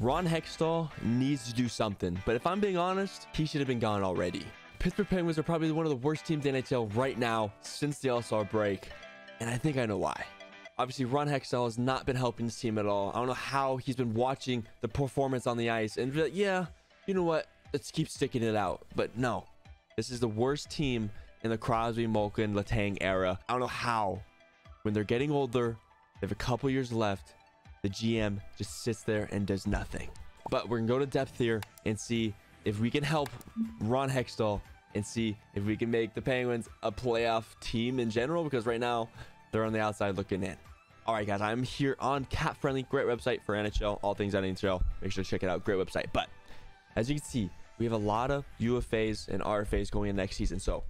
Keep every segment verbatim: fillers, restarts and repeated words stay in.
Ron Hextall needs to do something, but if I'm being honest, he should have been gone already. Pittsburgh Penguins are probably one of the worst teams in the N H L right now since the All-Star break, and I think I know why. Obviously, Ron Hextall has not been helping this team at all. I don't know how he's been watching the performance on the ice and be like, yeah, you know what? Let's keep sticking it out. But no, this is the worst team in the Crosby, Malkin, Letang era. I don't know how. When they're getting older, they have a couple years left. The G M just sits there and does nothing. But we're going to go to depth here and see if we can help Ron Hextall and see if we can make the Penguins a playoff team in general, because right now they're on the outside looking in. All right, guys, I'm here on Cap Friendly, great website for N H L, all things on N H L. Make sure to check it out, great website. But as you can see, we have a lot of U F As and R F As going in next season. So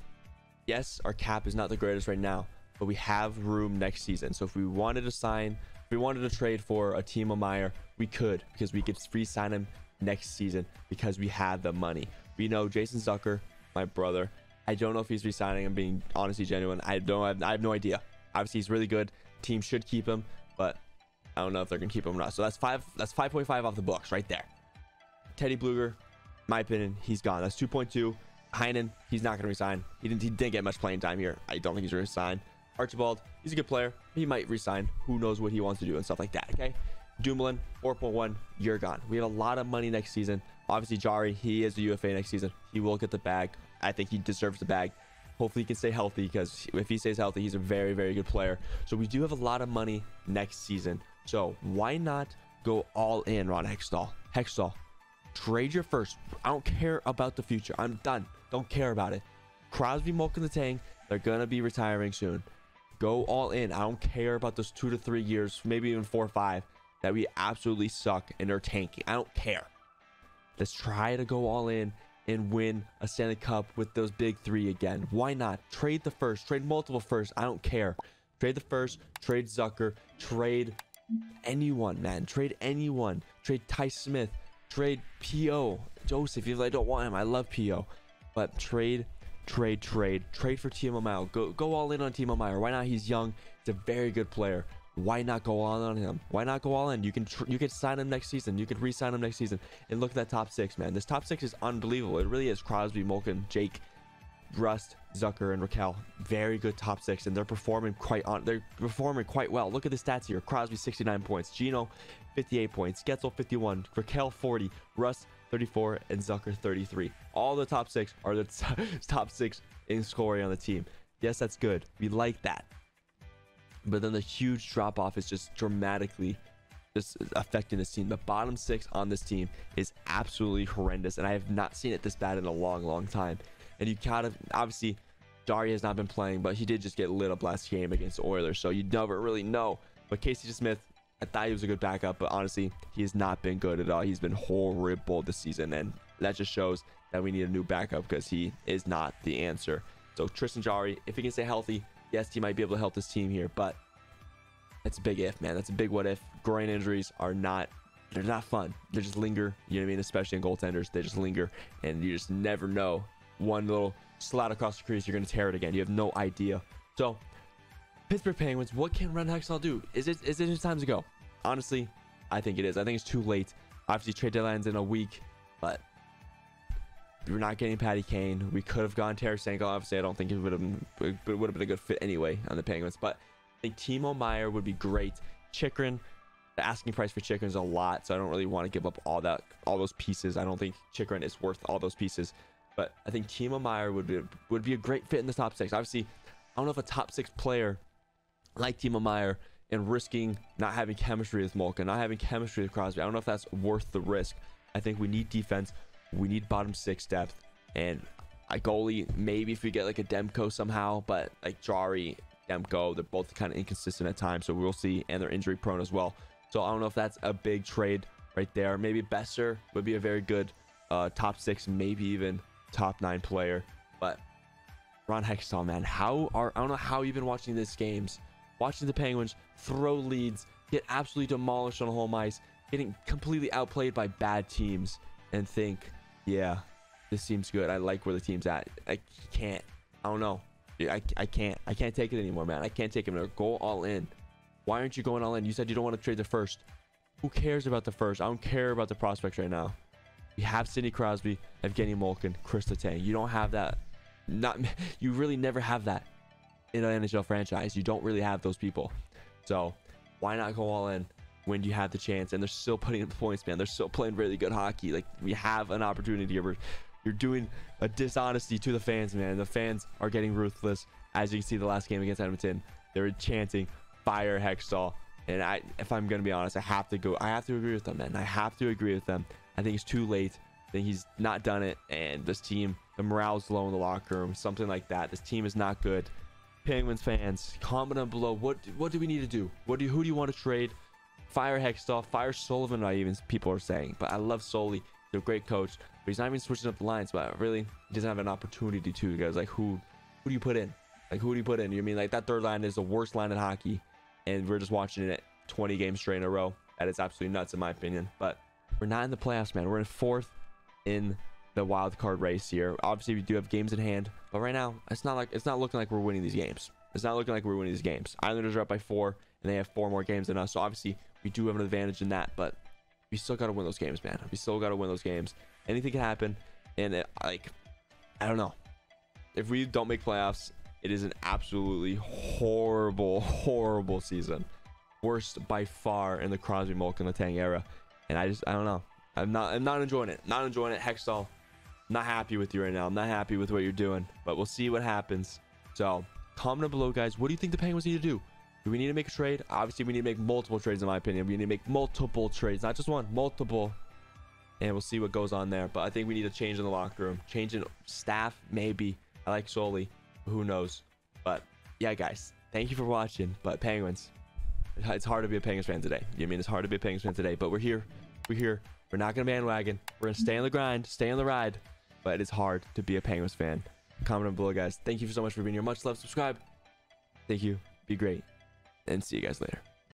yes, our cap is not the greatest right now, but we have room next season. So if we wanted to sign, if we wanted to trade for a Timo Meier, we could, because we could free sign him next season because we had the money. We know Jason Zucker, my brother. I don't know if he's re-signing. I'm being honestly genuine. I don't. I have no idea. Obviously, he's really good. Team should keep him, but I don't know if they're gonna keep him or not. So that's five. That's five point five off the books right there. Teddy Bluger, my opinion, he's gone. That's two point two. Heinen, he's not gonna resign. He didn't. He didn't get much playing time here. I don't think he's gonna resign. Archibald, he's a good player. He might resign. Who knows what he wants to do and stuff like that. Okay. Dumoulin, four point one. You're gone. We have a lot of money next season. Obviously, Jarry, he is the U F A next season. He will get the bag. I think he deserves the bag. Hopefully he can stay healthy, because if he stays healthy, he's a very, very good player. So we do have a lot of money next season. So why not go all in, Ron Hextall? Hextall, trade your first. I don't care about the future. I'm done. Don't care about it. Crosby, Malkin, Letang, they're going to be retiring soon. Go all in. I don't care about those two to three years, maybe even four or five, that we absolutely suck and are tanking. I don't care. Let's try to go all in and win a Stanley Cup with those big three again. Why not? Trade the first, trade multiple first. I don't care. Trade the first, trade Zucker, trade anyone, man. Trade anyone. Trade Ty Smith, trade P O Joseph. Even though I don't want him, I love P O But trade, trade, trade, trade for Timo Meier. Go, go all in on Timo Meier. Why not? He's young. He's a very good player. Why not go all in on him? Why not go all in? You can tr you can sign him next season. You could re-sign him next season. And look at that top six, man. This top six is unbelievable. It really is. Crosby, Malkin, Jake, Rust, Zucker, and Raquel. Very good top six, and they're performing quite on. They're performing quite well. Look at the stats here. Crosby, sixty-nine points. Gino, fifty-eight points. Getzel, fifty-one. Raquel, forty. Rust, thirty-four, and Zucker, thirty-three. All the top six are the top six in scoring on the team. Yes, that's good. We like that. But then the huge drop off is just dramatically just affecting this team. The bottom six on this team is absolutely horrendous, and I have not seen it this bad in a long, long time. And you kind of, obviously, Jarry has not been playing, but he did just get lit up last game against the Oilers, so you never really know. But Casey Smith, I thought he was a good backup, but honestly, he has not been good at all. He's been horrible this season, and that just shows that we need a new backup, because he is not the answer. So Tristan Jarry, if he can stay healthy, yes, he might be able to help this team here, but that's a big if, man. That's a big what if. Groin injuries are not, they're not fun. They just linger, you know what I mean? Especially in goaltenders, they just linger, and you just never know. One little slot across the crease, you're going to tear it again. You have no idea. So, Pittsburgh Penguins, what can Ron Hextall do? Is it is it his time to go? Honestly, I think it is. I think it's too late. Obviously, trade deadline's in a week, but we're not getting Patty Kane. We could have gone Tarasenko. Obviously, I don't think it would have been, it would have been a good fit anyway on the Penguins. But I think Timo Meier would be great. Chikrin, the asking price for Chikrin is a lot, so I don't really want to give up all that, all those pieces. I don't think Chikrin is worth all those pieces. But I think Timo Meier would be would be a great fit in the top six. Obviously, I don't know if a top six player like Timo Meier and risking not having chemistry with Malkin, not having chemistry with Crosby, I don't know if that's worth the risk. I think we need defense. We need bottom six depth, and a goalie, maybe if we get like a Demko somehow, but like Jarry, Demko, they're both kind of inconsistent at times, so we'll see, and they're injury prone as well. So I don't know if that's a big trade right there. Maybe Besser would be a very good uh, top six, maybe even top nine player. But Ron Hextall, man, how are, I don't know how you've been watching these games, watching the Penguins throw leads, get absolutely demolished on home ice, getting completely outplayed by bad teams, and think, yeah, this seems good. I like where the team's at. I can't. I don't know. I, I can't. I can't take it anymore, man. I can't take it anymore. Go all in. Why aren't you going all in? You said you don't want to trade the first. Who cares about the first? I don't care about the prospects right now. You have Sidney Crosby, Evgeny Malkin, Chris Letang. You don't have that. Not you really never have that in an N H L franchise. You don't really have those people. So why not go all in when you have the chance? And they're still putting in points, man. They're still playing really good hockey. Like, we have an opportunity here. You're doing a dishonesty to the fans, man. The fans are getting ruthless. As you can see, the last game against Edmonton, they were chanting "Fire Hextall." And I, if I'm gonna be honest, I have to go. I have to agree with them, man. I have to agree with them. I think it's too late. I think he's not done it. And this team, the morale's low in the locker room, something like that. This team is not good. Penguins fans, comment down below. What what do we need to do? What do you, who do you want to trade? Fire Hextall, fire Sullivan. I even people are saying, but I love Sully. He's a great coach, but he's not even switching up the lines. But really, he doesn't have an opportunity to. Guys, like who who do you put in? Like who do you put in? You know what I mean, like that third line is the worst line in hockey. And we're just watching it twenty games straight in a row. That is absolutely nuts, in my opinion. But we're not in the playoffs, man. We're in fourth in the wild card race here. Obviously, we do have games in hand, but right now, it's not like it's not looking like we're winning these games. It's not looking like we're winning these games. Islanders are up by four, and they have four more games than us. So obviously, we do have an advantage in that, but we still got to win those games, man. We still got to win those games. Anything can happen, and it, like, I don't know. If we don't make playoffs, it is an absolutely horrible, horrible season. Worst by far in the Crosby, Malkin, Letang era. And I just, I don't know. I'm not, I'm not enjoying it. Not enjoying it. Hextall, not happy with you right now. I'm not happy with what you're doing, but we'll see what happens. So comment below, guys. What do you think the Penguins need to do? Do we need to make a trade? Obviously, we need to make multiple trades, in my opinion. We need to make multiple trades, not just one, multiple. And we'll see what goes on there. But I think we need a change in the locker room. Change in staff, maybe. I like Soli. Who knows? But yeah, guys, thank you for watching. But Penguins, it's hard to be a Penguins fan today. You know what I mean, it's hard to be a Penguins fan today, but we're here. We're here. We're not gonna bandwagon. We're gonna stay on the grind, stay on the ride. But it's hard to be a Penguins fan. Comment down below, guys. Thank you so much for being here. Much love. Subscribe. Thank you. Be great. And see you guys later.